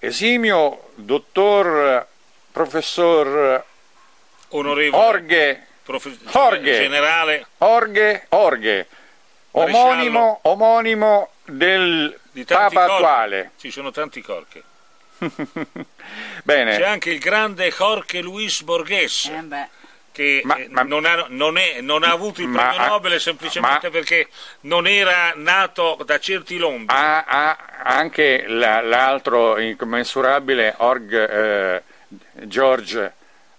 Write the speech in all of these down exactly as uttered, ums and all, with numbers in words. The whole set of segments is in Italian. esimio dottor professor onorevole Jorge, prof, Jorge generale Jorge, Jorge omonimo, omonimo del Papa corche. Attuale. Ci sono tanti corche. Bene. C'è anche il grande Jorge Luis Borges, eh beh. che ma, ma, non, ha, non, è, non ha avuto il premio ma, Nobel semplicemente ma, perché non era nato da certi lombi. Ha, ha anche l'altro la, incommensurabile Org, eh, George,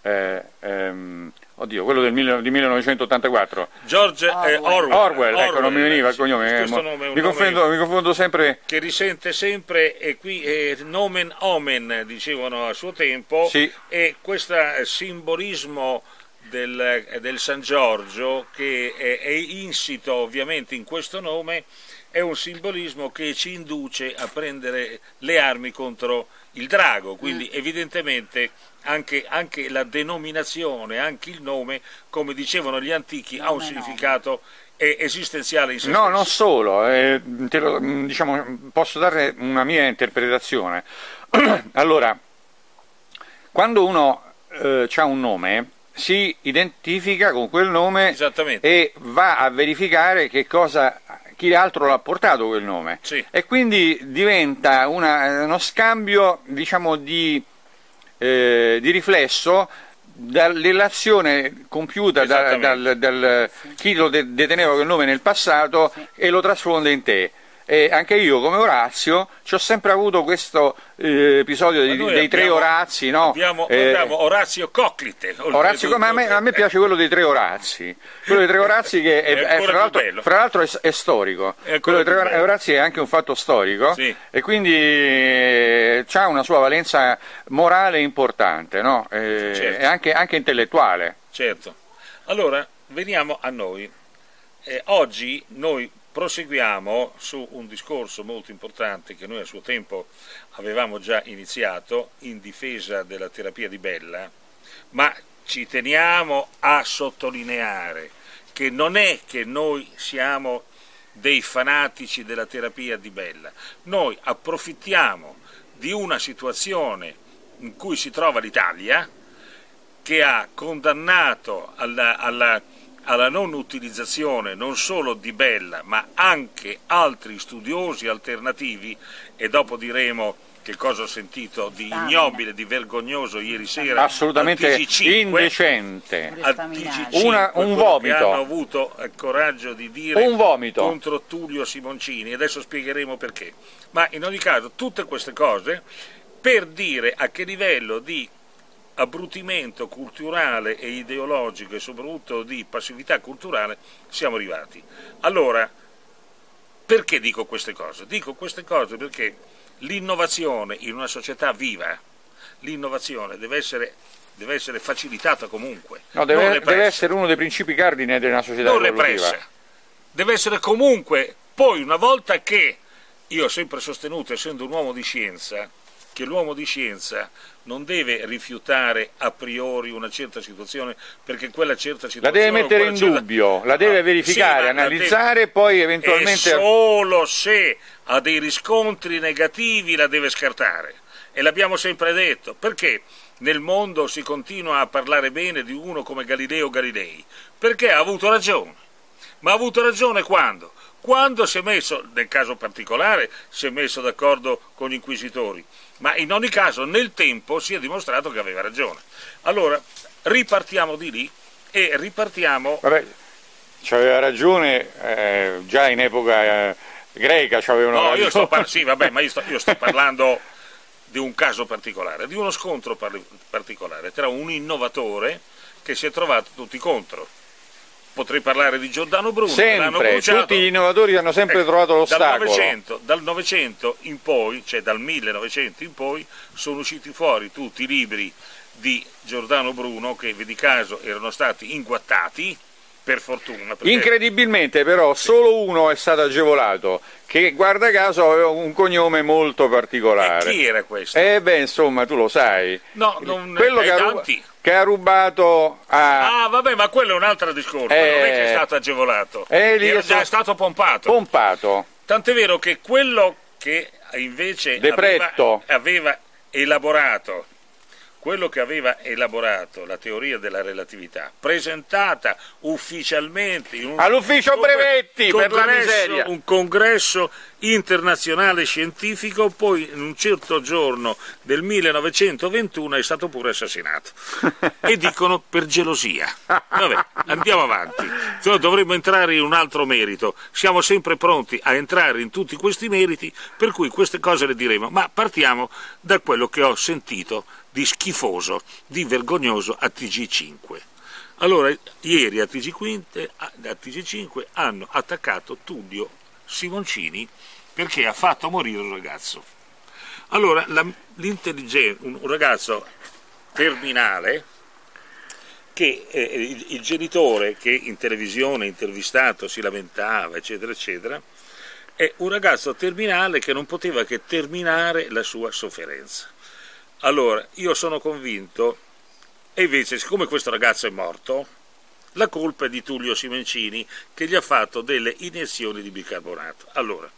eh, ehm, oddio, quello del millenovecentottantaquattro. George Orwell. Eh, Orwell. Orwell, ecco, Orwell, non mi veniva il cognome. Nome, mi, confondo, mi confondo sempre. Che risente sempre, e qui eh, nomen omen, dicevano a suo tempo, sì. E questo simbolismo del, del San Giorgio, che è, è insito ovviamente in questo nome, è un simbolismo che ci induce a prendere le armi contro il drago, quindi mm. evidentemente... Anche, anche la denominazione, anche il nome, come dicevano gli antichi, non ha un significato nome. esistenziale in sé stesso. No, non solo, eh, te lo, diciamo, posso dare una mia interpretazione. Allora, quando uno eh, ha un nome, si identifica con quel nome e va a verificare che cosa... chi altro l'ha portato quel nome. Sì. E quindi diventa una, uno scambio, diciamo, di... Eh, di riflesso dall'azione compiuta da dal, dal, sì. chi lo de deteneva quel nome nel passato, sì. e lo trasfonde in te. E anche io, come Orazio, ci ho sempre avuto questo eh, episodio dei, abbiamo, dei tre Orazi, no? Abbiamo, eh, abbiamo Orazio Coclite. Orazio, ma a me, a me piace quello dei tre Orazi. Quello dei tre Orazi che è, è è, fra l'altro è, è storico. È quello dei tre Orazi è anche un fatto storico, sì. E quindi eh, ha una sua valenza morale importante, no? E, certo. e anche, anche intellettuale. Certo. Allora, veniamo a noi. Eh, oggi noi... proseguiamo su un discorso molto importante che noi a suo tempo avevamo già iniziato in difesa della terapia Di Bella, ma ci teniamo a sottolineare che non è che noi siamo dei fanatici della terapia Di Bella, noi approfittiamo di una situazione in cui si trova l'Italia, che ha condannato alla, alla alla non utilizzazione non solo di Bella ma anche altri studiosi alternativi, e dopo diremo che cosa ho sentito di ignobile, di vergognoso ieri sera, assolutamente indecente, una, un vomito che hanno avuto il coraggio di dire un vomito contro Tullio Simoncini, e adesso spiegheremo perché. Ma in ogni caso tutte queste cose per dire a che livello di abbrutimento culturale e ideologico e soprattutto di passività culturale siamo arrivati. Allora, perché dico queste cose? Dico queste cose perché l'innovazione in una società viva, l'innovazione deve essere, deve essere facilitata comunque. No, deve, deve essere uno dei principi cardine della società non evolutiva. Repressa. Deve essere comunque, poi una volta che, io ho sempre sostenuto, essendo un uomo di scienza, che l'uomo di scienza non deve rifiutare a priori una certa situazione, perché quella certa situazione... La deve mettere in certa... dubbio, la deve verificare, sì, analizzare deve... e poi eventualmente... E solo se ha dei riscontri negativi la deve scartare. E l'abbiamo sempre detto, perché nel mondo si continua a parlare bene di uno come Galileo Galilei? Perché ha avuto ragione. Ma ha avuto ragione quando? Quando si è messo, nel caso particolare, si è messo d'accordo con gli inquisitori. Ma in ogni caso nel tempo si è dimostrato che aveva ragione. Allora ripartiamo di lì e ripartiamo... Vabbè, c'aveva ragione eh, già in epoca eh, greca c'avevano no, ragione. Io sì, vabbè, ma io sto, io sto parlando di un caso particolare, di uno scontro par particolare tra un innovatore che si è trovato tutti contro. Potrei parlare di Giordano Bruno. Sempre, tutti gli innovatori hanno sempre eh, trovato l'ostacolo. Dal Novecento in poi, cioè dal millenovecento in poi, sono usciti fuori tutti i libri di Giordano Bruno che, vedi caso, erano stati inguattati, per fortuna. Perché... Incredibilmente però sì. solo uno è stato agevolato, che guarda caso aveva un cognome molto particolare. E chi era questo? Eh beh, insomma, tu lo sai. No, non quello che tanti. Che ha rubato a... Ah vabbè, ma quello è un altro discorso, eh, non è che è stato agevolato, eh, è stato... stato pompato. Pompato. Tant'è vero che quello che invece aveva, aveva elaborato, quello che aveva elaborato la teoria della relatività, presentata ufficialmente in un all'ufficio brevetti per la miseria, un congresso internazionale scientifico, poi in un certo giorno del millenovecentoventuno è stato pure assassinato e dicono per gelosia. Vabbè, andiamo avanti, cioè, dovremmo entrare in un altro merito, siamo sempre pronti a entrare in tutti questi meriti, per cui queste cose le diremo, ma partiamo da quello che ho sentito di schifoso, di vergognoso a T G cinque. Allora, ieri a T G cinque, a T G cinque hanno attaccato Tullio Simoncini perché ha fatto morire un ragazzo. Allora, l'intelligenza, un ragazzo terminale, che eh, il, il genitore che in televisione intervistato si lamentava, eccetera, eccetera, è un ragazzo terminale che non poteva che terminare la sua sofferenza. Allora, io sono convinto, e invece, siccome questo ragazzo è morto, la colpa è di Tullio Simoncini che gli ha fatto delle iniezioni di bicarbonato. Allora,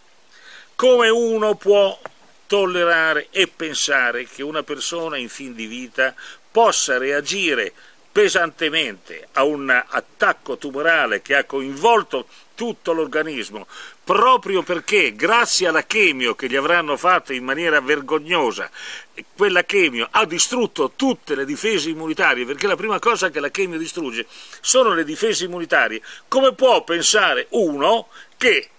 come uno può tollerare e pensare che una persona in fin di vita possa reagire pesantemente a un attacco tumorale che ha coinvolto tutto l'organismo, proprio perché grazie alla chemio che gli avranno fatto in maniera vergognosa, quella chemio ha distrutto tutte le difese immunitarie, perché la prima cosa che la chemio distrugge sono le difese immunitarie. Come può pensare uno che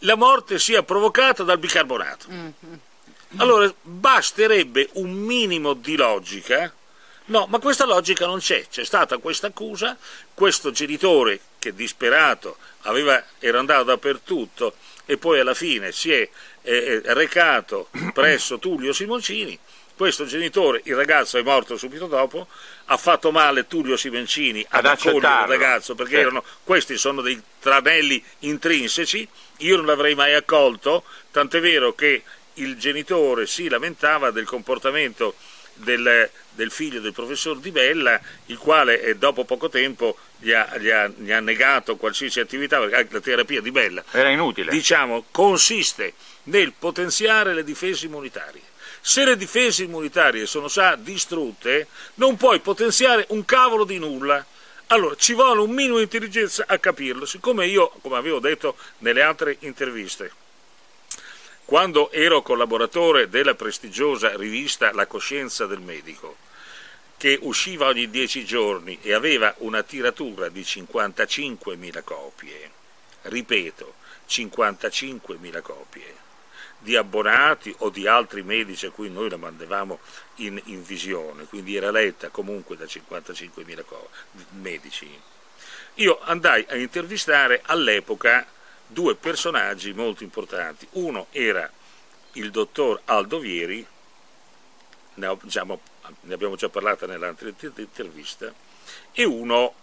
la morte sia provocata dal bicarbonato? Allora basterebbe un minimo di logica. No, ma questa logica non c'è, c'è stata questa accusa, questo genitore che disperato aveva, era andato dappertutto e poi alla fine si è eh, recato presso Tullio Simoncini, questo genitore, il ragazzo è morto subito dopo, ha fatto male Tullio Simoncini ad, ad accogliere il ragazzo perché erano, questi sono dei tranelli intrinseci, io non l'avrei mai accolto, tant'è vero che il genitore si lamentava del comportamento Del, del figlio del professor Di Bella, il quale eh, dopo poco tempo gli ha, gli, ha, gli ha negato qualsiasi attività, perché anche la terapia di Bella era inutile, diciamo, consiste nel potenziare le difese immunitarie. Se le difese immunitarie sono già distrutte non puoi potenziare un cavolo di nulla. Allora ci vuole un minimo di intelligenza a capirlo. Siccome io, come avevo detto nelle altre interviste, quando ero collaboratore della prestigiosa rivista La Coscienza del Medico, che usciva ogni dieci giorni e aveva una tiratura di cinquantacinquemila copie, ripeto, cinquantacinquemila copie, di abbonati o di altri medici a cui noi la mandavamo in, in visione, quindi era letta comunque da cinquantacinquemila medici, io andai a intervistare all'epoca due personaggi molto importanti. Uno era il dottor Aldo Vieri, ne, diciamo, ne abbiamo già parlato nell'altra intervista, e uno,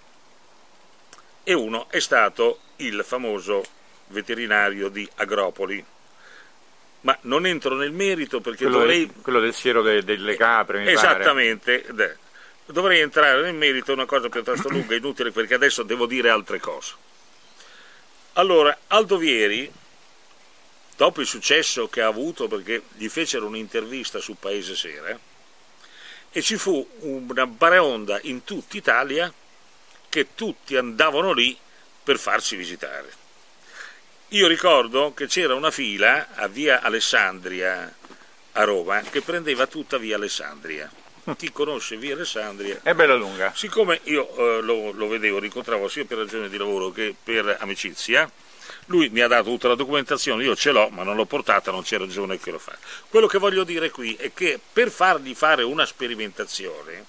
e uno è stato il famoso veterinario di Agropoli. Ma non entro nel merito perché quello dovrei... Del, quello del siero de, delle capre, mi esattamente, pare. De, dovrei entrare nel merito, una cosa piuttosto lunga e inutile perché adesso devo dire altre cose. Allora, Aldo Vieri, dopo il successo che ha avuto, perché gli fecero un'intervista su Paese Sera, e ci fu una baraonda in tutta Italia che tutti andavano lì per farsi visitare. Io ricordo che c'era una fila a via Alessandria a Roma che prendeva tutta via Alessandria. Chi conosce via Alessandria è bella lunga. Siccome io eh, lo, lo vedevo, lo incontravo sia per ragioni di lavoro che per amicizia, lui mi ha dato tutta la documentazione, io ce l'ho ma non l'ho portata, non c'è ragione che lo fa. Quello che voglio dire qui è che per fargli fare una sperimentazione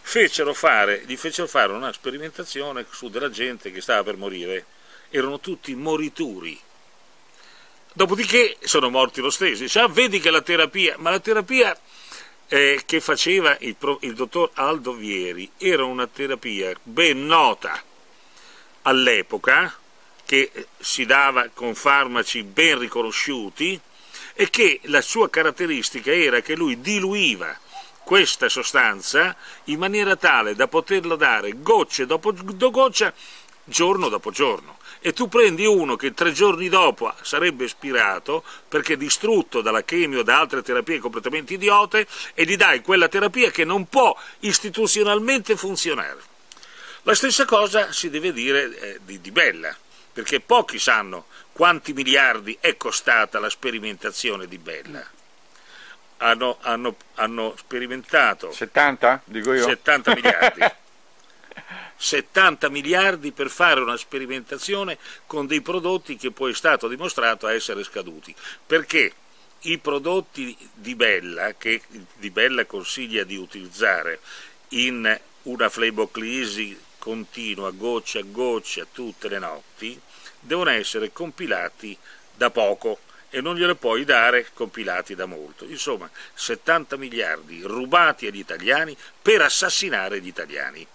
fecero fare, gli fecero fare una sperimentazione su della gente che stava per morire, erano tutti morituri. Dopodiché sono morti lo stesso. Dice, ah, vedi che la terapia, ma la terapia Eh, che faceva il, pro, il dottor Aldo Vieri era una terapia ben nota all'epoca, che si dava con farmaci ben riconosciuti e che la sua caratteristica era che lui diluiva questa sostanza in maniera tale da poterla dare goccia dopo goccia giorno dopo giorno, e tu prendi uno che tre giorni dopo sarebbe espirato perché distrutto dalla chemio o da altre terapie completamente idiote, e gli dai quella terapia che non può istituzionalmente funzionare. La stessa cosa si deve dire eh, di Di Bella, perché pochi sanno quanti miliardi è costata la sperimentazione di Bella. Hanno, hanno, hanno sperimentato settanta, dico io. settanta miliardi. settanta miliardi per fare una sperimentazione con dei prodotti che poi è stato dimostrato a essere scaduti, perché i prodotti di Bella, che Di Bella consiglia di utilizzare in una fleboclisi continua, goccia a goccia, tutte le notti, devono essere compilati da poco e non gliele puoi dare compilati da molto. Insomma, settanta miliardi rubati agli italiani per assassinare gli italiani.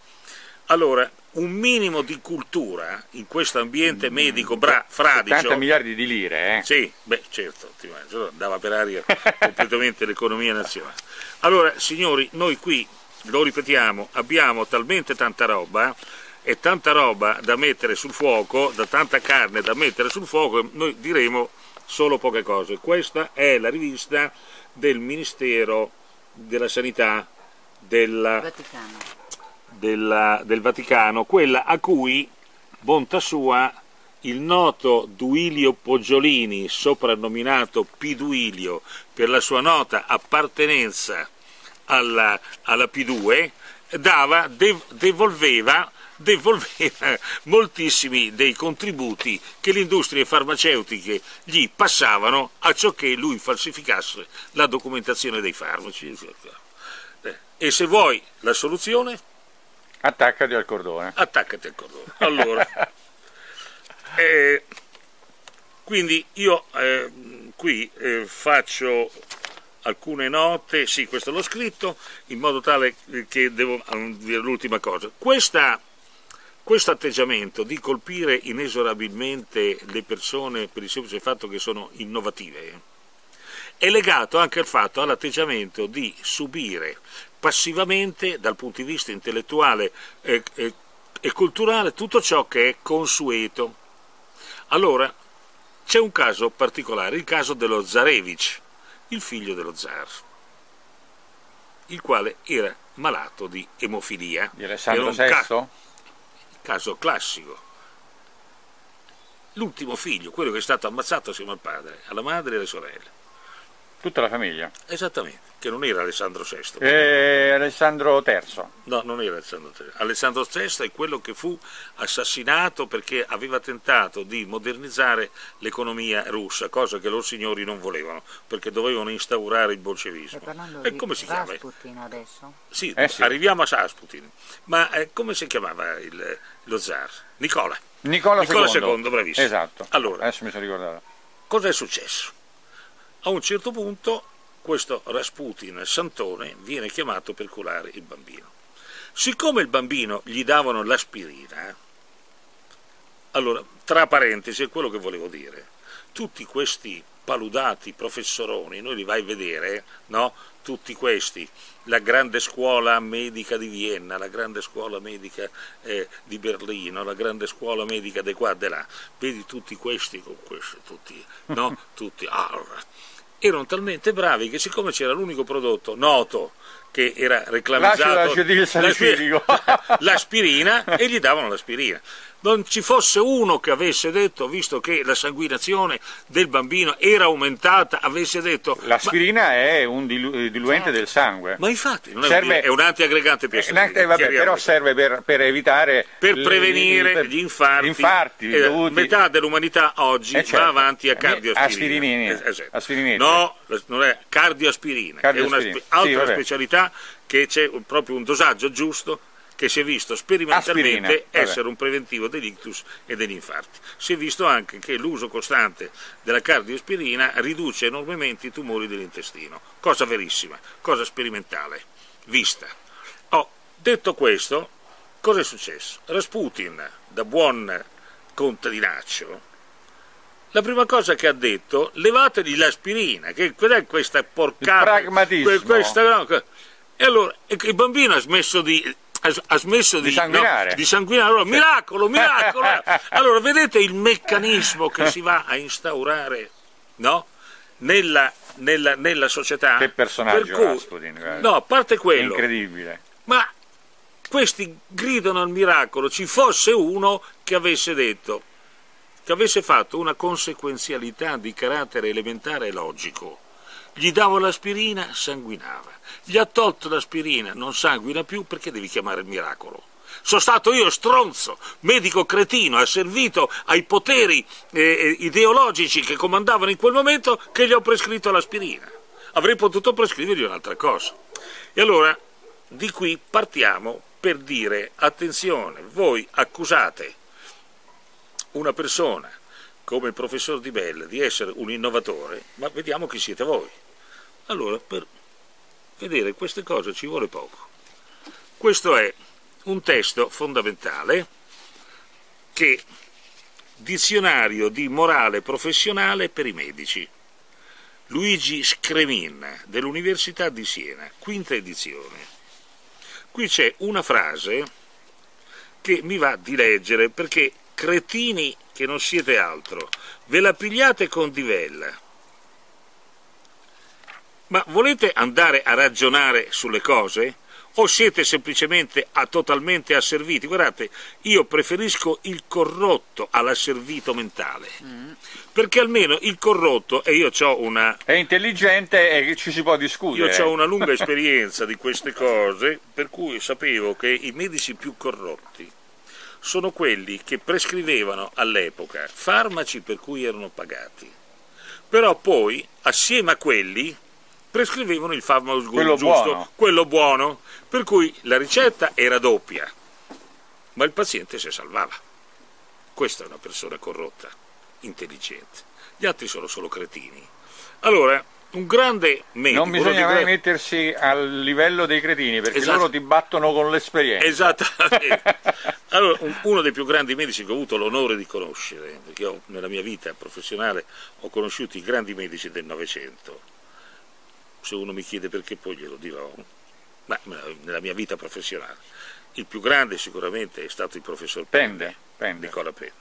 Allora, un minimo di cultura in questo ambiente medico bra, fradicio... settanta miliardi di lire, eh? Sì, beh, certo, ti mangio, andava per aria completamente l'economia nazionale. Allora, signori, noi qui, lo ripetiamo, abbiamo talmente tanta roba e tanta roba da mettere sul fuoco, da tanta carne da mettere sul fuoco, noi diremo solo poche cose. Questa è la rivista del Ministero della Sanità della... Vaticano. Della, del Vaticano, quella a cui, bontà sua, il noto Duilio Poggiolini, soprannominato P. Duilio per la sua nota appartenenza alla, alla P due, dava, de, devolveva, devolveva moltissimi dei contributi che le industrie farmaceutiche gli passavano a ciò che lui falsificasse la documentazione dei farmaci. E se vuoi la soluzione, attaccati al cordone. Attaccati al cordone. Allora, eh, quindi io eh, qui eh, faccio alcune note, sì, questo l'ho scritto, in modo tale che devo dire l'ultima cosa. Questa, questo atteggiamento di colpire inesorabilmente le persone per il semplice fatto che sono innovative è legato anche al fatto, all'atteggiamento di subire passivamente dal punto di vista intellettuale e, e, e culturale tutto ciò che è consueto. Allora c'è un caso particolare, il caso dello Zarevich, il figlio dello zar, il quale era malato di emofilia. Di Alessandro sesto? Ca caso classico, l'ultimo figlio, quello che è stato ammazzato assieme al padre, alla madre e alle sorelle. Tutta la famiglia. Esattamente, che non era Alessandro sesto. Eh, Alessandro terzo. No, non era Alessandro terzo. Alessandro sesto è quello che fu assassinato perché aveva tentato di modernizzare l'economia russa, cosa che loro signori non volevano, perché dovevano instaurare il bolscevismo. E come si chiama? Rasputin adesso? Sì, eh sì, arriviamo a Rasputin. Ma eh, come si chiamava il, lo zar? Nicola. Nicola, Nicola secondo. secondo, bravissimo. Esatto. Allora, adesso mi sono ricordato. Cosa è successo? A un certo punto questo Rasputin, santone, viene chiamato per curare il bambino. Siccome il bambino gli davano l'aspirina, allora, tra parentesi, è quello che volevo dire, tutti questi paludati professoroni, noi li vai a vedere, no? Tutti questi, la grande scuola medica di Vienna, la grande scuola medica eh, di Berlino, la grande scuola medica di qua e di là, vedi tutti questi con questi, tutti, no? Tutti, ah, erano talmente bravi che, siccome c'era l'unico prodotto noto che era reclamizzato, l'aspirina, e gli davano l'aspirina, non ci fosse uno che avesse detto, visto che la sanguinazione del bambino era aumentata, avesse detto l'aspirina è un dilu diluente, no, del sangue, ma infatti non è, serve, un, è un antiaggregante piastrina, eh, vabbè, però serve per, per evitare, per prevenire per, gli infarti, infarti eh, dovuti... metà dell'umanità oggi eh, certo. va avanti a cardioaspirina, eh, no, non è cardioaspirina, cardioaspirina. È una spe altra sì, specialità, che c'è proprio un dosaggio giusto che si è visto sperimentalmente Aspirina, essere un preventivo dell'ictus e degli infarti. Si è visto anche che l'uso costante della cardioaspirina riduce enormemente i tumori dell'intestino, cosa verissima, cosa sperimentale, vista. Oh, detto questo, cosa è successo? Rasputin, da buon contadinaccio, la prima cosa che ha detto, levategli l'aspirina, che cos'è questa porcata? Il pragmatismo. Questa, no, e allora il bambino ha smesso di... ha, ha smesso di, di sanguinare, no, di sanguinare. Allora, miracolo, miracolo. Allora vedete il meccanismo che si va a instaurare, no? Nella, nella, nella società. Che personaggio, per Rasputin, no, a parte quello, incredibile. Ma questi gridano al miracolo. Ci fosse uno che avesse detto, che avesse fatto una conseguenzialità di carattere elementare e logico. Gli davo l'aspirina, sanguinava. Gli ha tolto l'aspirina, non sanguina più, perché devi chiamare il miracolo? Sono stato io stronzo, medico cretino, asservito ai poteri eh, ideologici che comandavano in quel momento, che gli ho prescritto l'aspirina. Avrei potuto prescrivergli un'altra cosa. E allora di qui partiamo per dire: attenzione, voi accusate una persona come il professor Di Bella di essere un innovatore, ma vediamo chi siete voi. Allora, per vedere queste cose ci vuole poco. Questo è un testo fondamentale che è dizionario di morale professionale per i medici, Luigi Scremin dell'Università di Siena, quinta edizione. Qui c'è una frase che mi va di leggere, perché cretini che non siete altro, ve la pigliate con Di Bella, ma volete andare a ragionare sulle cose o siete semplicemente a, totalmente asserviti? Guardate, io preferisco il corrotto all'asservito mentale, mm. perché almeno il corrotto, e io ho una... è intelligente e ci si può discutere. Io ho una lunga esperienza di queste cose, per cui sapevo che i medici più corrotti sono quelli che prescrivevano all'epoca farmaci per cui erano pagati, però poi assieme a quelli prescrivevano il farmaco giusto, buono. quello buono, per cui la ricetta era doppia, ma il paziente si salvava. Questa è una persona corrotta, intelligente. Gli altri sono solo cretini. Allora, un grande medico... non bisogna mai mettersi al livello dei cretini, perché esatto. loro ti battono con l'esperienza. Esattamente. Allora, un, uno dei più grandi medici che ho avuto l'onore di conoscere, perché io, nella mia vita professionale, ho conosciuto i grandi medici del Novecento. Se uno mi chiede perché, poi glielo dirò, ma nella mia vita professionale. Il più grande sicuramente è stato il professor Pende, Pende. Nicola Pende.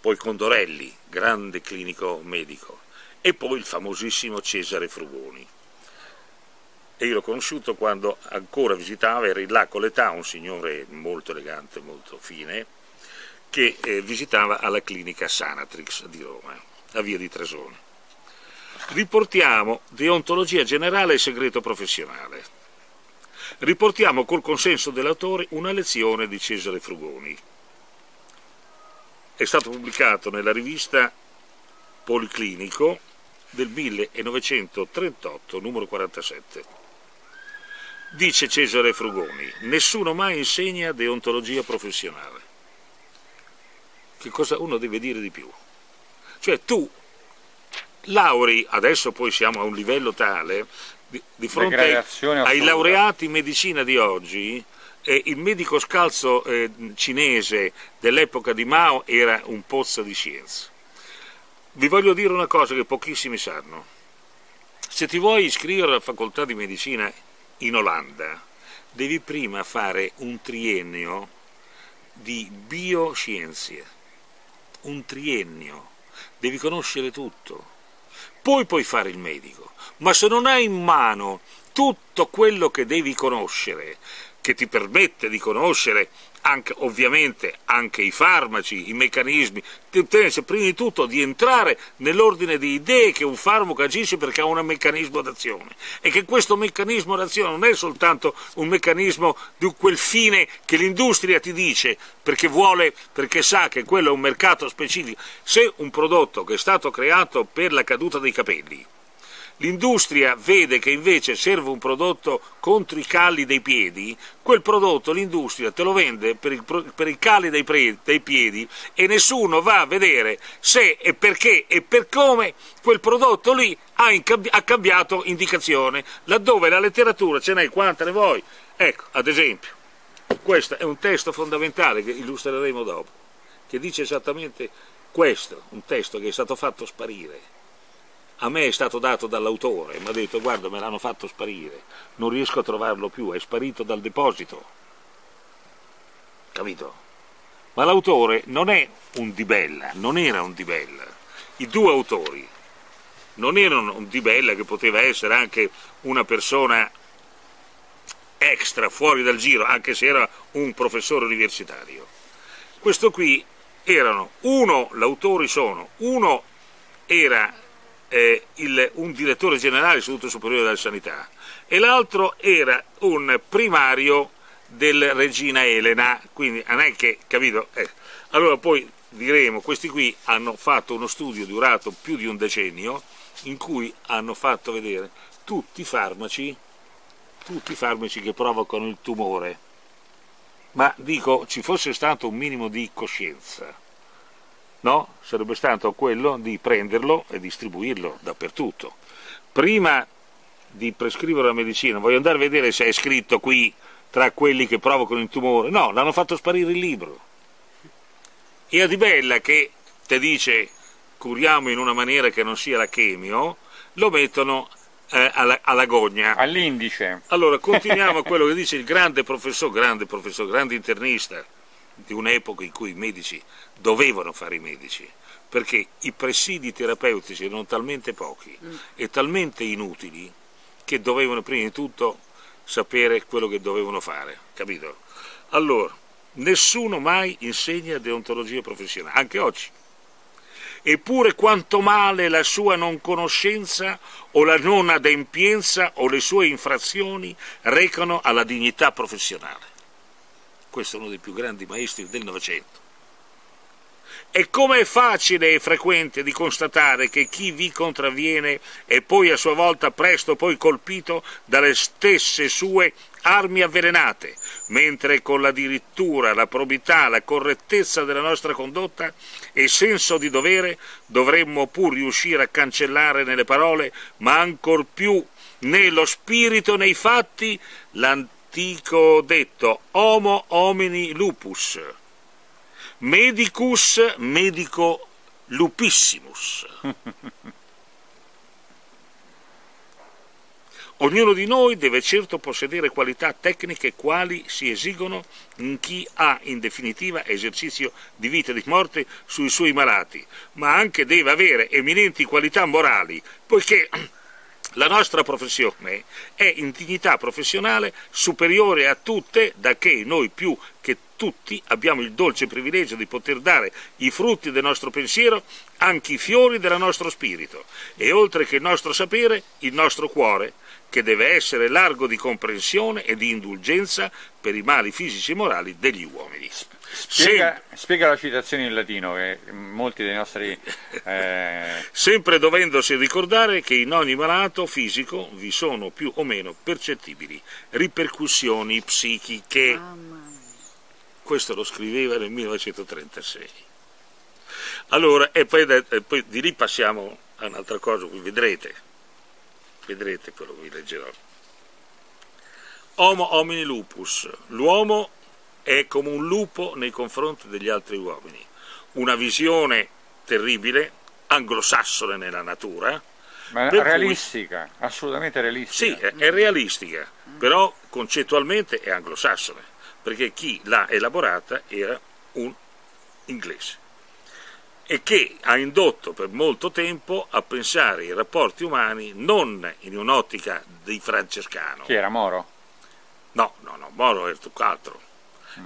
Poi Condorelli, grande clinico medico. E poi il famosissimo Cesare Frugoni. E io l'ho conosciuto quando ancora visitava, era in là con l'età, un signore molto elegante, molto fine, che eh, visitava alla clinica Sanatrix di Roma, a via di Trasone. Riportiamo deontologia generale e segreto professionale. Riportiamo col consenso dell'autore una lezione di Cesare Frugoni. È stato pubblicato nella rivista Policlinico del millenovecentotrentotto, numero quarantasette. Dice Cesare Frugoni: nessuno mai insegna deontologia professionale. Che cosa uno deve dire di più? Cioè, tu lauri, adesso poi siamo a un livello tale, di, di fronte ai assoluta. laureati in medicina di oggi, eh, il medico scalzo eh, cinese dell'epoca di Mao era un pozzo di scienza. Vi voglio dire una cosa che pochissimi sanno. Se ti vuoi iscrivere alla facoltà di medicina in Olanda, devi prima fare un triennio di bioscienze. Un triennio. Devi conoscere tutto. Poi puoi fare il medico. Ma se non hai in mano tutto quello che devi conoscere, che ti permette di conoscere anche, ovviamente anche i farmaci, i meccanismi, prima di tutto di entrare nell'ordine di idee che un farmaco agisce perché ha un meccanismo d'azione, e che questo meccanismo d'azione non è soltanto un meccanismo di quel fine che l'industria ti dice perché vuole, perché sa che quello è un mercato specifico. Se un prodotto che è stato creato per la caduta dei capelli, l'industria vede che invece serve un prodotto contro i calli dei piedi, quel prodotto l'industria te lo vende per, il, per i calli dei, pre, dei piedi, e nessuno va a vedere se e perché e per come quel prodotto lì ha, in, ha cambiato indicazione, laddove la letteratura ce n'è quante ne vuoi. Ecco, ad esempio, questo è un testo fondamentale che illustreremo dopo, che dice esattamente questo, un testo che è stato fatto sparire. A me è stato dato dall'autore, mi ha detto: guarda, me l'hanno fatto sparire, non riesco a trovarlo più, è sparito dal deposito. capito? Ma l'autore non è un Di Bella, non era un Di Bella. I due autori non erano un Di Bella, che poteva essere anche una persona extra, fuori dal giro, anche se era un professore universitario. Questo qui erano, uno, l'autori sono, uno era eh, il, un direttore generale dell'Istituto Superiore della Sanità e l'altro era un primario del Regina Elena, quindi non è che, capito? Eh. Allora poi diremo, questi qui hanno fatto uno studio durato più di un decennio in cui hanno fatto vedere tutti i farmaci, tutti i farmaci che provocano il tumore. Ma dico, ci fosse stato un minimo di coscienza, no? Sarebbe stato quello di prenderlo e distribuirlo dappertutto. Prima di prescrivere la medicina, voglio andare a vedere se è scritto qui tra quelli che provocano il tumore. No, l'hanno fatto sparire il libro. E a Di Bella, che te dice curiamo in una maniera che non sia la chemio, lo mettono alla, alla gogna, all'indice. Allora continuiamo a quello che dice il grande professor, grande professor, grande internista di un'epoca in cui i medici dovevano fare i medici, perché i presidi terapeutici erano talmente pochi mm. e talmente inutili che dovevano prima di tutto sapere quello che dovevano fare, capito? Allora, nessuno mai insegna deontologia professionale, anche oggi. Eppure quanto male la sua non conoscenza o la non adempienza o le sue infrazioni recano alla dignità professionale. Questo è uno dei più grandi maestri del Novecento. E come è facile e frequente di constatare che chi vi contravviene è poi a sua volta presto poi colpito dalle stesse sue armi avvelenate, mentre con la dirittura, la probità, la correttezza della nostra condotta e senso di dovere dovremmo pur riuscire a cancellare nelle parole, ma ancor più nello spirito e nei fatti, l'antico detto homo homini lupus, medicus medico lupissimus. Ognuno di noi deve certo possedere qualità tecniche quali si esigono in chi ha in definitiva esercizio di vita e di morte sui suoi malati, ma anche deve avere eminenti qualità morali, poiché la nostra professione è in dignità professionale superiore a tutte, da che noi più che tutti abbiamo il dolce privilegio di poter dare i frutti del nostro pensiero, anche i fiori del nostro spirito, e oltre che il nostro sapere, il nostro cuore, che deve essere largo di comprensione e di indulgenza per i mali fisici e morali degli uomini. Spiega, Sem spiega la citazione in latino, che molti dei nostri... Eh... Sempre dovendosi ricordare che in ogni malato fisico vi sono più o meno percettibili ripercussioni psichiche. Questo lo scriveva nel millenovecentotrentasei. Allora, e poi, e poi di lì passiamo a un'altra cosa, qui vedrete. Vedrete quello che vi leggerò. Homo homini lupus. L'uomo è come un lupo nei confronti degli altri uomini. Una visione terribile, anglosassone nella natura. Ma realistica, cui... assolutamente realistica. Sì, è realistica, però concettualmente è anglosassone, perché chi l'ha elaborata era un inglese, e che ha indotto per molto tempo a pensare ai rapporti umani non in un'ottica di Francescano. Chi era Moro? No, no, no, Moro era tutt'altro,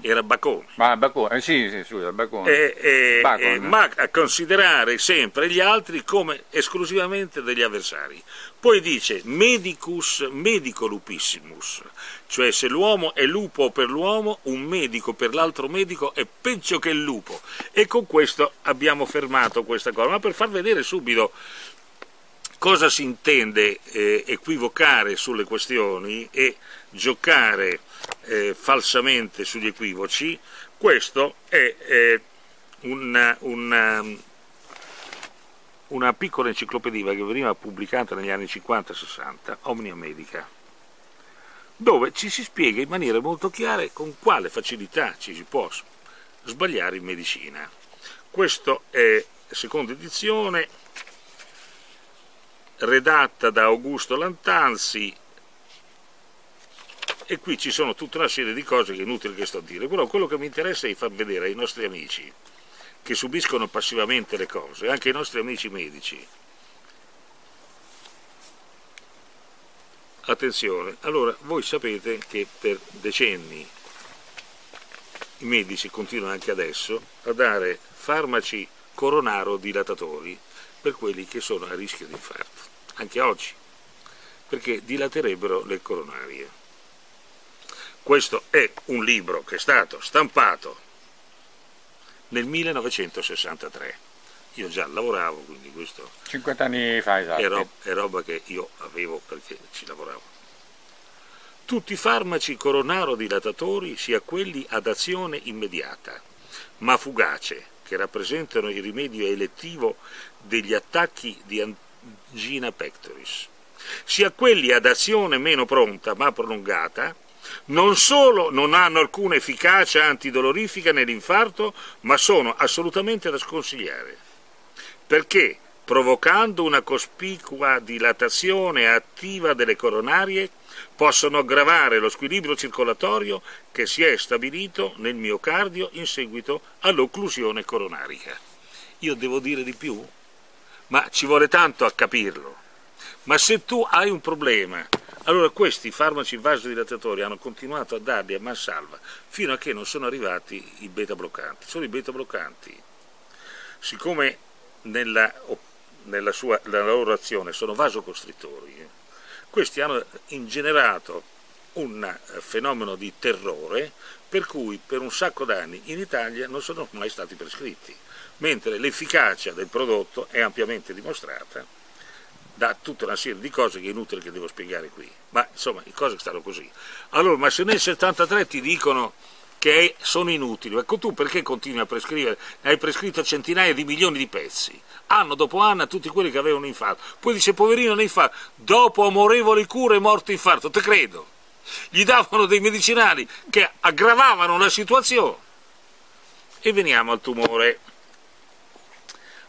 era Bacone. Ma Bacone, eh, sì, sì, scusa, Bacone. E, e, Bacone. E, ma a considerare sempre gli altri come esclusivamente degli avversari. Poi dice medicus medico lupissimus, cioè se l'uomo è lupo per l'uomo, un medico per l'altro medico è peggio che il lupo. E con questo abbiamo fermato questa cosa, ma per far vedere subito cosa si intende eh, equivocare sulle questioni e giocare eh, falsamente sugli equivoci, questo è eh, una... una una piccola enciclopedia che veniva pubblicata negli anni cinquanta sessanta, Omnia Medica, dove ci si spiega in maniera molto chiara con quale facilità ci si può sbagliare in medicina. Questo è seconda edizione, redatta da Augusto Lantanzi, e qui ci sono tutta una serie di cose che è inutile che sto a dire, però quello che mi interessa è far vedere ai nostri amici che subiscono passivamente le cose, anche ai nostri amici medici. Attenzione, allora voi sapete che per decenni i medici continuano anche adesso a dare farmaci coronaro-dilatatori per quelli che sono a rischio di infarto, anche oggi, perché dilaterebbero le coronarie. Questo è un libro che è stato stampato nel millenovecentosessantatré. Io già lavoravo, quindi questo cinquanta anni fa, esatto. È roba, è roba che io avevo perché ci lavoravo. Tutti i farmaci coronaro-dilatatori, sia quelli ad azione immediata, ma fugace, che rappresentano il rimedio elettivo degli attacchi di angina pectoris, sia quelli ad azione meno pronta ma prolungata, non solo non hanno alcuna efficacia antidolorifica nell'infarto, ma sono assolutamente da sconsigliare, perché provocando una cospicua dilatazione attiva delle coronarie possono aggravare lo squilibrio circolatorio che si è stabilito nel miocardio in seguito all'occlusione coronarica. Io devo dire di più? Ma ci vuole tanto a capirlo. Ma se tu hai un problema, allora questi farmaci vasodilatatori hanno continuato a darli a mansalva fino a che non sono arrivati i beta bloccanti. Sono i beta bloccanti, siccome nella, nella, sua, nella loro azione sono vasocostrittori, questi hanno ingenerato un fenomeno di terrore per cui per un sacco d'anni in Italia non sono mai stati prescritti, mentre l'efficacia del prodotto è ampiamente dimostrata da tutta una serie di cose che è inutile che devo spiegare qui, ma insomma le cose stanno così. Allora, ma se nel settantatré ti dicono che sono inutili, ecco, tu perché continui a prescrivere? Hai prescritto centinaia di milioni di pezzi, anno dopo anno, a tutti quelli che avevano infarto. Poi dice, poverino, ne infarto, dopo amorevoli cure, morto infarto. Te credo. Gli davano dei medicinali che aggravavano la situazione. E veniamo al tumore.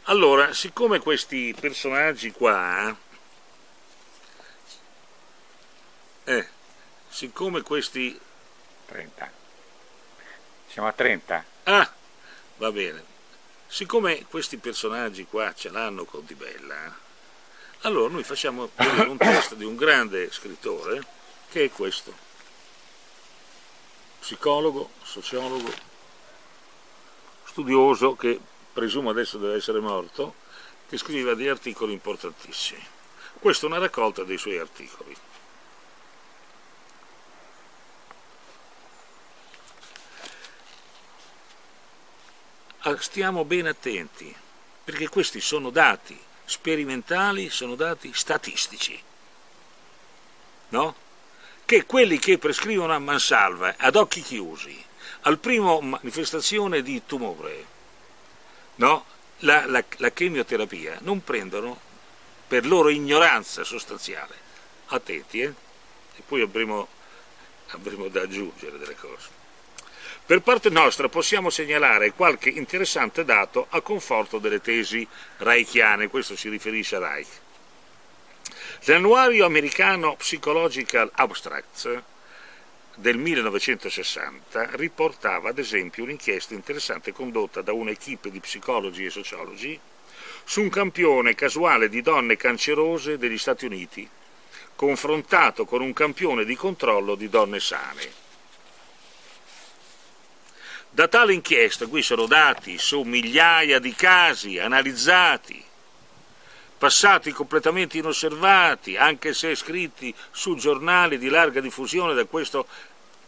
Allora, siccome questi personaggi qua, eh, siccome questi... trenta. Siamo a trenta. Ah, va bene. Siccome questi personaggi qua ce l'hanno con Di Bella, allora noi facciamo un testo di un grande scrittore che è questo. Psicologo, sociologo, studioso che presumo adesso deve essere morto, che scrive degli articoli importantissimi. Questa è una raccolta dei suoi articoli. Stiamo ben attenti, perché questi sono dati sperimentali, sono dati statistici, no? Che quelli che prescrivono a mansalva, ad occhi chiusi, al primo manifestazione di tumore, no? la, la, la chemioterapia, non prendono per loro ignoranza sostanziale. Attenti, eh? E poi avremo, avremo da aggiungere delle cose. Per parte nostra possiamo segnalare qualche interessante dato a conforto delle tesi reichiane, questo si riferisce a Reich. L'annuario americano Psychological Abstracts del millenovecentosessanta riportava ad esempio un'inchiesta interessante condotta da un'equipe di psicologi e sociologi su un campione casuale di donne cancerose degli Stati Uniti, confrontato con un campione di controllo di donne sane. Da tale inchiesta, qui sono dati su migliaia di casi analizzati, passati completamente inosservati, anche se scritti su giornali di larga diffusione da questo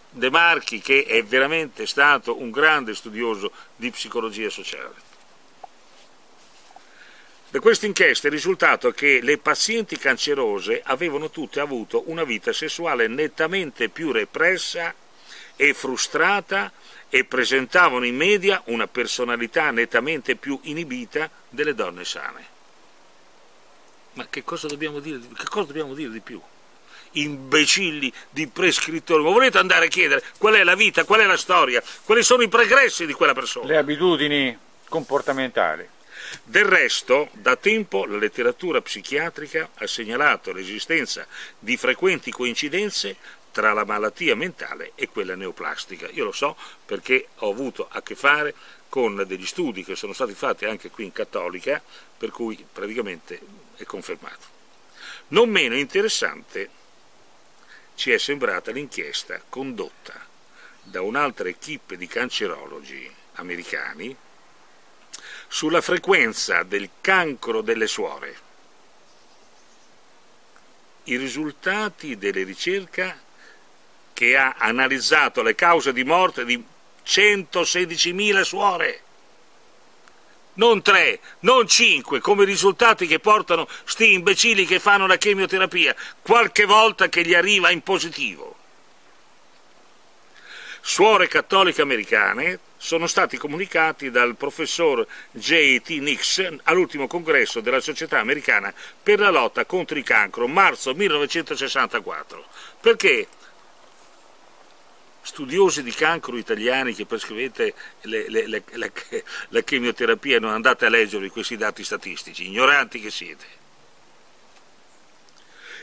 De Marchi, che è veramente stato un grande studioso di psicologia sociale. Da questa inchiesta è risultato che le pazienti cancerose avevano tutte avuto una vita sessuale nettamente più repressa e frustrata e presentavano in media una personalità nettamente più inibita delle donne sane. Ma che cosa dobbiamo dire, che cosa dobbiamo dire di più? Imbecilli di prescrittori, ma volete andare a chiedere qual è la vita, qual è la storia, quali sono i pregressi di quella persona? Le abitudini comportamentali. Del resto, da tempo la letteratura psichiatrica ha segnalato l'esistenza di frequenti coincidenze tra la malattia mentale e quella neoplastica. Io lo so perché ho avuto a che fare con degli studi che sono stati fatti anche qui in Cattolica, per cui praticamente è confermato. Non meno interessante ci è sembrata l'inchiesta condotta da un'altra equipe di cancerologi americani sulla frequenza del cancro delle suore. I risultati delle ricerche che ha analizzato le cause di morte di centosedicimila suore, non tre, non cinque, come risultati che portano sti imbecilli che fanno la chemioterapia, qualche volta che gli arriva in positivo. Suore cattoliche americane sono stati comunicati dal professor J T Nixon all'ultimo congresso della Società Americana per la lotta contro il cancro, marzo millenovecentosessantaquattro, perché studiosi di cancro italiani che prescrivete le, le, le, la, la chemioterapia, non andate a leggere questi dati statistici, ignoranti che siete.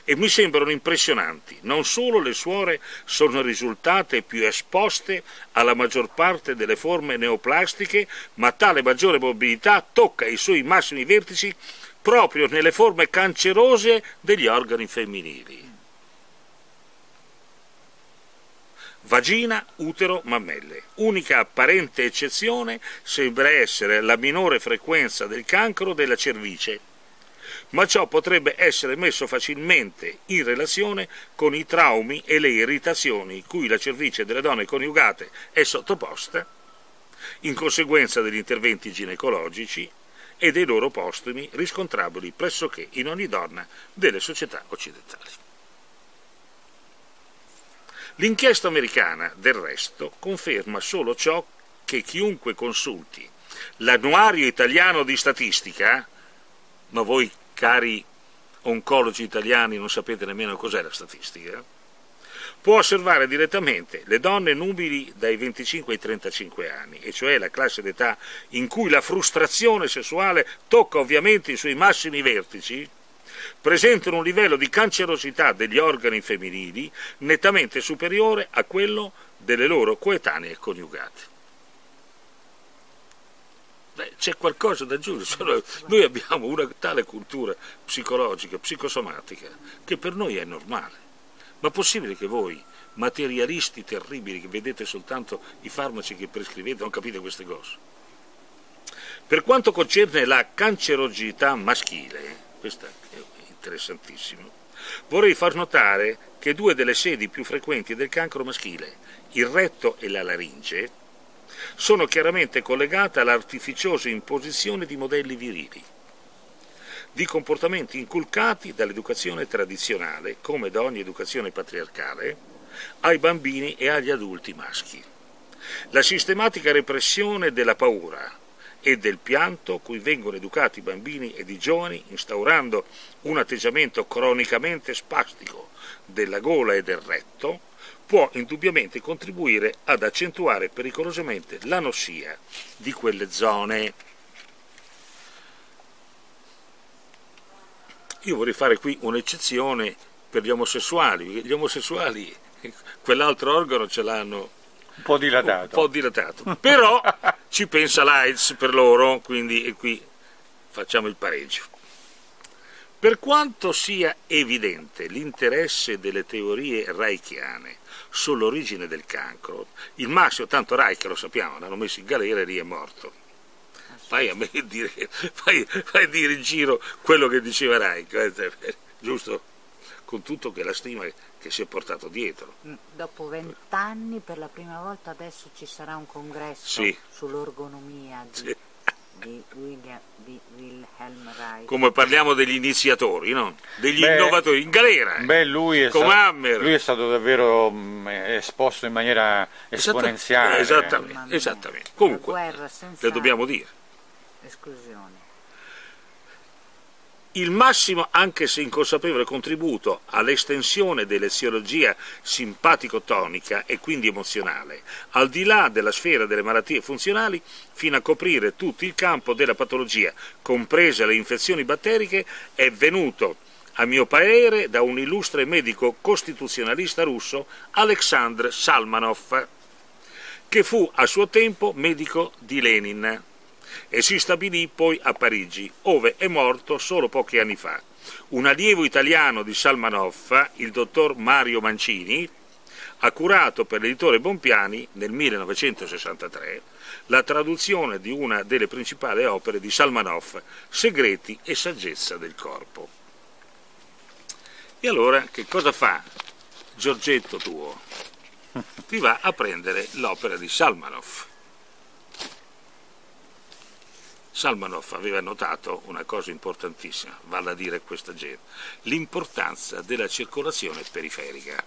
E mi sembrano impressionanti, non solo le suore sono risultate più esposte alla maggior parte delle forme neoplastiche, ma tale maggiore mobilità tocca i suoi massimi vertici proprio nelle forme cancerose degli organi femminili. Vagina, utero, mammelle. Unica apparente eccezione sembra essere la minore frequenza del cancro della cervice, ma ciò potrebbe essere messo facilmente in relazione con i traumi e le irritazioni cui la cervice delle donne coniugate è sottoposta in conseguenza degli interventi ginecologici e dei loro postumi riscontrabili pressoché in ogni donna delle società occidentali. L'inchiesta americana, del resto, conferma solo ciò che chiunque consulti l'annuario italiano di statistica, ma voi cari oncologi italiani non sapete nemmeno cos'è la statistica, può osservare direttamente. Le donne nubili dai venticinque ai trentacinque anni, e cioè la classe d'età in cui la frustrazione sessuale tocca ovviamente i suoi massimi vertici, presentano un livello di cancerosità degli organi femminili nettamente superiore a quello delle loro coetanee coniugate. Beh, c'è qualcosa da aggiungere. Noi abbiamo una tale cultura psicologica, psicosomatica, che per noi è normale. Ma possibile che voi, materialisti terribili, che vedete soltanto i farmaci che prescrivete, non capite queste cose? Per quanto concerne la cancerosità maschile, questa è interessantissima, vorrei far notare che due delle sedi più frequenti del cancro maschile, il retto e la laringe, sono chiaramente collegate all'artificiosa imposizione di modelli virili, di comportamenti inculcati dall'educazione tradizionale, come da ogni educazione patriarcale, ai bambini e agli adulti maschi. La sistematica repressione della paura e del pianto cui vengono educati i bambini ed i giovani, instaurando un atteggiamento cronicamente spastico della gola e del retto, può indubbiamente contribuire ad accentuare pericolosamente l'anossia di quelle zone. Io vorrei fare qui un'eccezione per gli omosessuali, perché gli omosessuali quell'altro organo ce l'hanno un po' dilatato, un po' dilatato. Però ci pensa l'AIDS per loro, quindi e qui facciamo il pareggio. Per quanto sia evidente l'interesse delle teorie reichiane sull'origine del cancro, il maschio, tanto Reich lo sappiamo, l'hanno messo in galera e lì è morto. Fai a me dire, fai, fai dire in giro quello che diceva Reich, eh, giusto? Con tutto che la stima che si è portato dietro. Dopo vent'anni per la prima volta adesso ci sarà un congresso, sì, sull'orgonomia di, sì, di, William, di Wilhelm Reich. Come parliamo degli iniziatori, no? Degli beh, innovatori in galera. Beh, lui è, stato, lui è stato davvero esposto in maniera esponenziale. Esattamente, eh, esattamente. Comunque, le dobbiamo dire. Esclusione. Il massimo, anche se inconsapevole, contributo all'estensione dell'eziologia simpatico-tonica e quindi emozionale, al di là della sfera delle malattie funzionali, fino a coprire tutto il campo della patologia, comprese le infezioni batteriche, è venuto a mio parere, da un illustre medico costituzionalista russo, Aleksandr Salmanov, che fu a suo tempo medico di Lenin e si stabilì poi a Parigi, ove è morto solo pochi anni fa. Un allievo italiano di Salmanov, il dottor Mario Mancini, ha curato per l'editore Bompiani nel millenovecentosessantatré la traduzione di una delle principali opere di Salmanov, Segreti e saggezza del corpo. E allora che cosa fa Giorgetto tuo? Ti va a prendere l'opera di Salmanov. Salmanov aveva notato una cosa importantissima, vale a dire questa gente, l'importanza della circolazione periferica.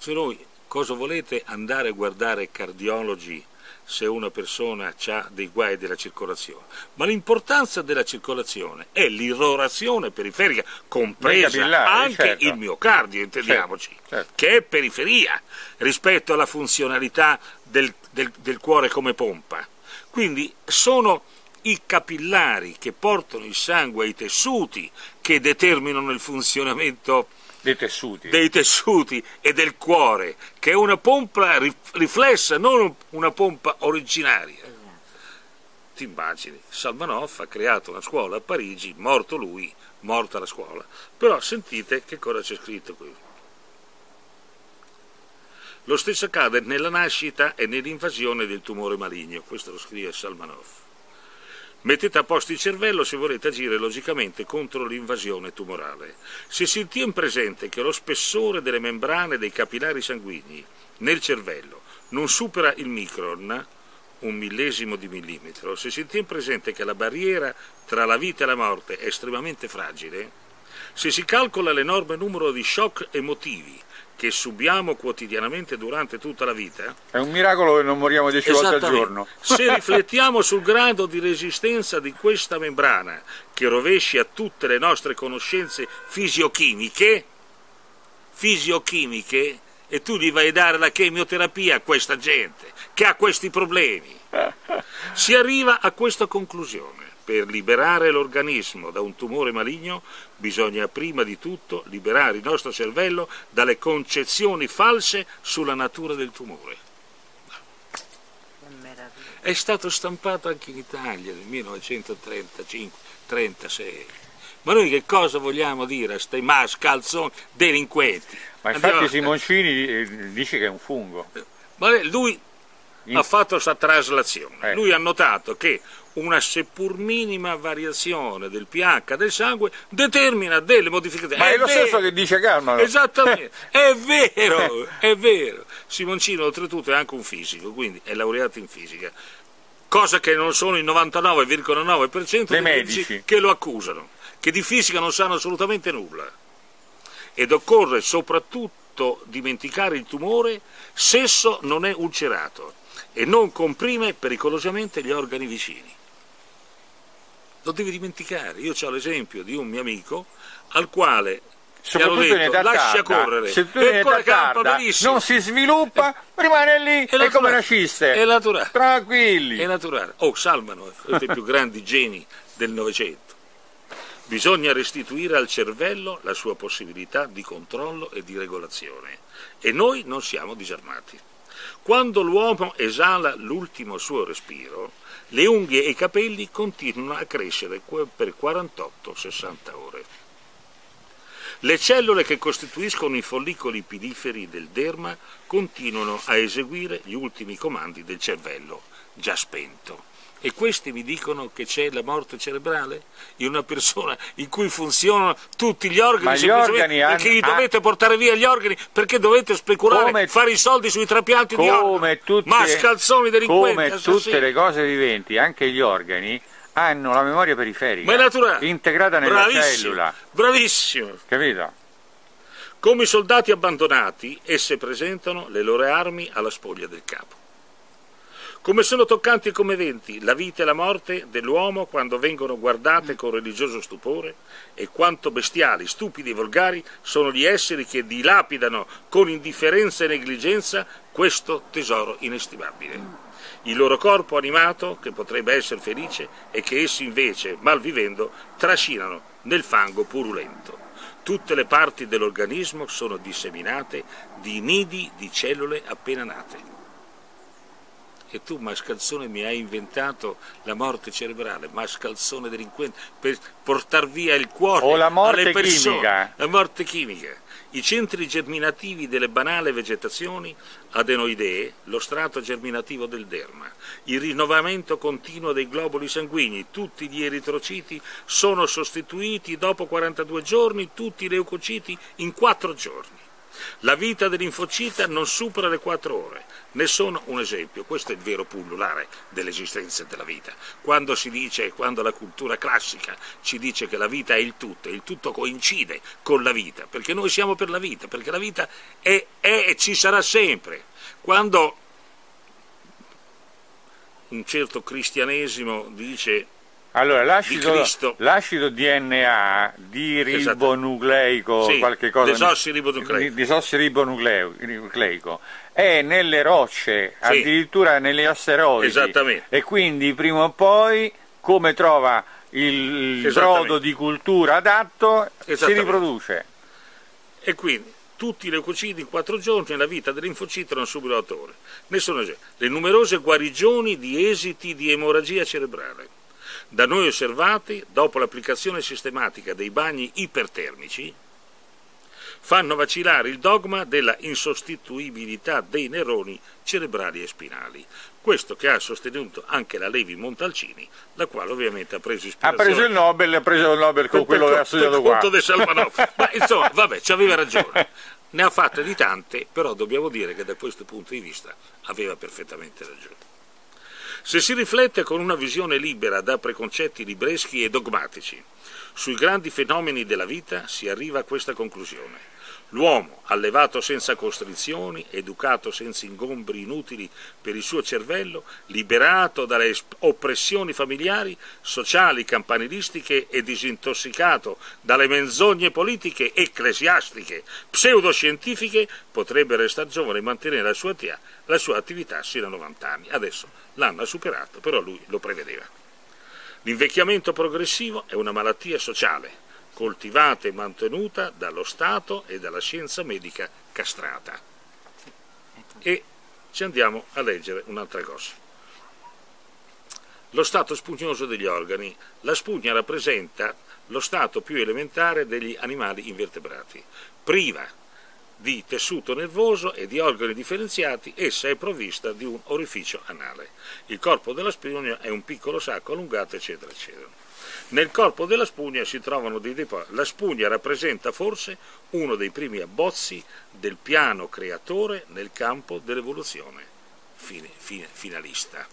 Cioè noi, cosa volete andare a guardare cardiologi se una persona ha dei guai della circolazione? Ma l'importanza della circolazione è l'irrorazione periferica, compresa anche certo. il miocardio, intendiamoci, certo, certo. che è periferia rispetto alla funzionalità del, del, del cuore come pompa. Quindi sono i capillari che portano il sangue ai tessuti che determinano il funzionamento dei tessuti. dei tessuti e del cuore, che è una pompa riflessa, non una pompa originaria. Ti immagini, Salmanov ha creato una scuola a Parigi, morto lui, morta la scuola. Però sentite che cosa c'è scritto qui. Lo stesso accade nella nascita e nell'invasione del tumore maligno, questo lo scrive Salmanov. Mettete a posto il cervello se volete agire logicamente contro l'invasione tumorale. Se si tiene presente che lo spessore delle membrane dei capillari sanguigni nel cervello non supera il micron, un millesimo di millimetro, se si tiene presente che la barriera tra la vita e la morte è estremamente fragile, se si calcola l'enorme numero di shock emotivi che subiamo quotidianamente durante tutta la vita... È un miracolo che non moriamo dieci volte al giorno. Se riflettiamo sul grado di resistenza di questa membrana, che rovescia tutte le nostre conoscenze fisiochimiche, fisiochimiche, e tu gli vai a dare la chemioterapia a questa gente, che ha questi problemi, si arriva a questa conclusione. Per liberare l'organismo da un tumore maligno bisogna prima di tutto liberare il nostro cervello dalle concezioni false sulla natura del tumore. È stato stampato anche in Italia nel millenovecentotrentacinque trentasei. Ma noi che cosa vogliamo dire a ste mascalzoni delinquenti? Ma infatti Andiamo... Simoncini dice che è un fungo. Ma lui ha fatto questa traslazione. Eh. Lui ha notato che una seppur minima variazione del pH del sangue determina delle modificazioni. Ma è, è lo vero. stesso che dice Carmano. Esattamente, è vero, è vero. Simoncino oltretutto è anche un fisico, quindi è laureato in fisica, cosa che non sono il novantanove virgola nove per cento dei medici che lo accusano, che di fisica non sanno assolutamente nulla. Ed occorre soprattutto dimenticare il tumore se esso non è ulcerato e non comprime pericolosamente gli organi vicini. Lo devi dimenticare. Io ho l'esempio di un mio amico al quale gli hanno detto lascia correre, se tu e poi campa benissimo, non si sviluppa, eh, rimane lì, è, è come una ciste, è naturale, tranquilli, è naturale. Oh, Salmanov è uno dei più grandi geni del Novecento. Bisogna restituire al cervello la sua possibilità di controllo e di regolazione, e noi non siamo disarmati. Quando l'uomo esala l'ultimo suo respiro, le unghie e i capelli continuano a crescere per quarantotto sessanta ore. Le cellule che costituiscono i follicoli piliferi del derma continuano a eseguire gli ultimi comandi del cervello, già spento. E questi mi dicono che c'è la morte cerebrale in una persona in cui funzionano tutti gli organi, gli organi hanno... perché gli dovete portare via gli organi, perché dovete speculare, come... fare i soldi sui trapianti di organi, tutte... mascalzoni delinquenti, come assassini. Tutte le cose viventi, anche gli organi hanno la memoria periferica, ma è naturale, integrata nella bravissimo, cellula, bravissimo, capito? Come i soldati abbandonati, esse presentano le loro armi alla spoglia del capo. Come sono toccanti e commoventi la vita e la morte dell'uomo quando vengono guardate con religioso stupore, e quanto bestiali, stupidi e volgari sono gli esseri che dilapidano con indifferenza e negligenza questo tesoro inestimabile. Il loro corpo animato, che potrebbe essere felice, e che essi invece, malvivendo, trascinano nel fango purulento. Tutte le parti dell'organismo sono disseminate di nidi di cellule appena nate. E tu, mascalzone, mi hai inventato la morte cerebrale, mascalzone delinquente, per portar via il cuore o la morte alle persone. Chimica. La morte chimica. I centri germinativi delle banali vegetazioni adenoidee, lo strato germinativo del derma, il rinnovamento continuo dei globuli sanguigni, tutti gli eritrociti sono sostituiti dopo quarantadue giorni, tutti i leucociti in quattro giorni. La vita dell'infocita non supera le quattro ore, ne sono un esempio. Questo è il vero pullulare dell'esistenza e della vita. Quando si dice, quando la cultura classica ci dice che la vita è il tutto, e il tutto coincide con la vita, perché noi siamo per la vita, perché la vita è, è e ci sarà sempre. Quando un certo cristianesimo dice... Allora, l'acido, l'acido D N A diribonucleico, esatto. Sì, qualche cosa, disossiribonucleico. Disossiribonucleico è nelle rocce, sì, addirittura negli asteroidi. Esattamente. E quindi prima o poi, come trova il brodo di cultura adatto, si riproduce. E quindi tutti i leucociti in quattro giorni e la vita dell'infocita non subito otto ore. Ne sono le numerose guarigioni di esiti di emorragia cerebrale, da noi osservati dopo l'applicazione sistematica dei bagni ipertermici, fanno vacillare il dogma della insostituibilità dei neuroni cerebrali e spinali. Questo che ha sostenuto anche la Levi Montalcini, la quale ovviamente ha preso ispirazione. Ha preso il Nobel, ha preso il Nobel con quello che ha studiato qua. Di Salmanov. Ma insomma, vabbè, ci aveva ragione. Ne ha fatte di tante, però dobbiamo dire che da questo punto di vista aveva perfettamente ragione. Se si riflette con una visione libera da preconcetti libreschi e dogmatici sui grandi fenomeni della vita, si arriva a questa conclusione. L'uomo, allevato senza costrizioni, educato senza ingombri inutili per il suo cervello, liberato dalle oppressioni familiari, sociali, campanilistiche e disintossicato dalle menzogne politiche, ecclesiastiche, pseudoscientifiche, potrebbe restare giovane e mantenere la sua, la sua attività sino a novanta anni. Adesso l'hanno superato, però lui lo prevedeva. L'invecchiamento progressivo è una malattia sociale, coltivata e mantenuta dallo Stato e dalla scienza medica castrata. E ci andiamo a leggere un'altra cosa. Lo stato spugnoso degli organi. La spugna rappresenta lo stato più elementare degli animali invertebrati. Priva di tessuto nervoso e di organi differenziati, essa è provvista di un orificio anale. Il corpo della spugna è un piccolo sacco allungato, eccetera, eccetera. Nel corpo della spugna si trovano dei depositi. La spugna rappresenta forse uno dei primi abbozzi del piano creatore nel campo dell'evoluzione fine, fine, finalista.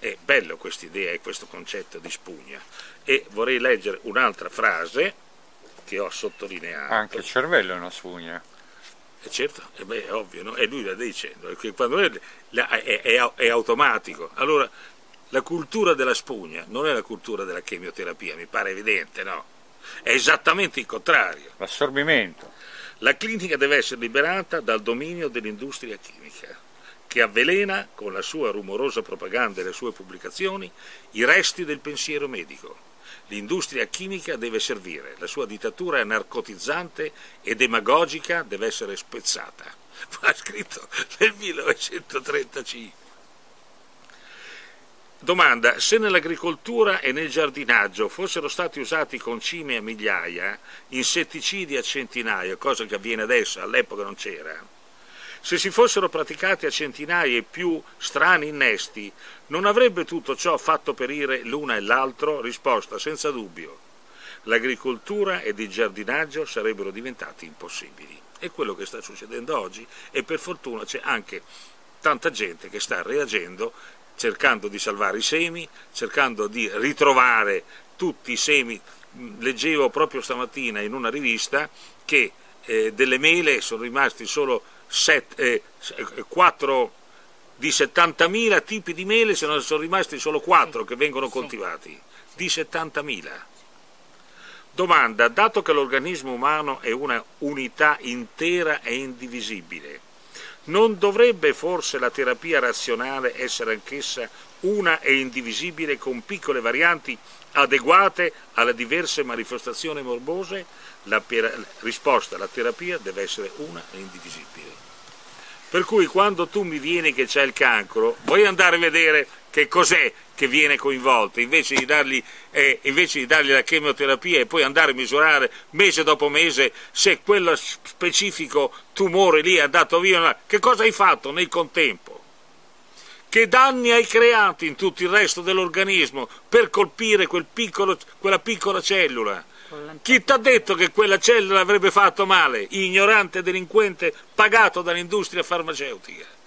È bello questa idea e questo concetto di spugna. E vorrei leggere un'altra frase che ho sottolineato. Anche il cervello è una spugna. E certo, e beh, è ovvio, no? E lui la dice, quando è, è, è, è automatico. Allora, la cultura della spugna non è la cultura della chemioterapia, mi pare evidente, no? È esattamente il contrario. L'assorbimento. La clinica deve essere liberata dal dominio dell'industria chimica, che avvelena con la sua rumorosa propaganda e le sue pubblicazioni i resti del pensiero medico. L'industria chimica deve servire, la sua dittatura è narcotizzante e demagogica, deve essere spezzata. Ha scritto nel millenovecentotrentacinque. Domanda: se nell'agricoltura e nel giardinaggio fossero stati usati concime a migliaia, insetticidi a centinaia, cosa che avviene adesso, all'epoca non c'era, se si fossero praticati a centinaia e più strani innesti, non avrebbe tutto ciò fatto perire l'una e l'altro? Risposta: senza dubbio. L'agricoltura ed il giardinaggio sarebbero diventati impossibili. È quello che sta succedendo oggi, e per fortuna c'è anche tanta gente che sta reagendo, cercando di salvare i semi, cercando di ritrovare tutti i semi. Leggevo proprio stamattina in una rivista che eh, delle mele sono rimasti solo quattro eh, di settantamila tipi di mele, se non sono rimasti solo quattro che vengono coltivati, di settantamila. Domanda: dato che l'organismo umano è una unità intera e indivisibile, Non dovrebbe forse la terapia razionale essere anch'essa una e indivisibile, con piccole varianti adeguate alle diverse manifestazioni morbose? La risposta alla terapia deve essere una e indivisibile. Per cui quando tu mi vieni che c'è il cancro, vuoi andare a vedere che cos'è che viene coinvolto, invece di, dargli, eh, invece di dargli la chemioterapia e poi andare a misurare mese dopo mese se quello specifico tumore lì è andato via, che cosa hai fatto nel contempo? Che danni hai creato in tutto il resto dell'organismo per colpire quel piccolo, quella piccola cellula? Chi ti ha detto che quella cellula avrebbe fatto male? Ignorante delinquente pagato dall'industria farmaceutica.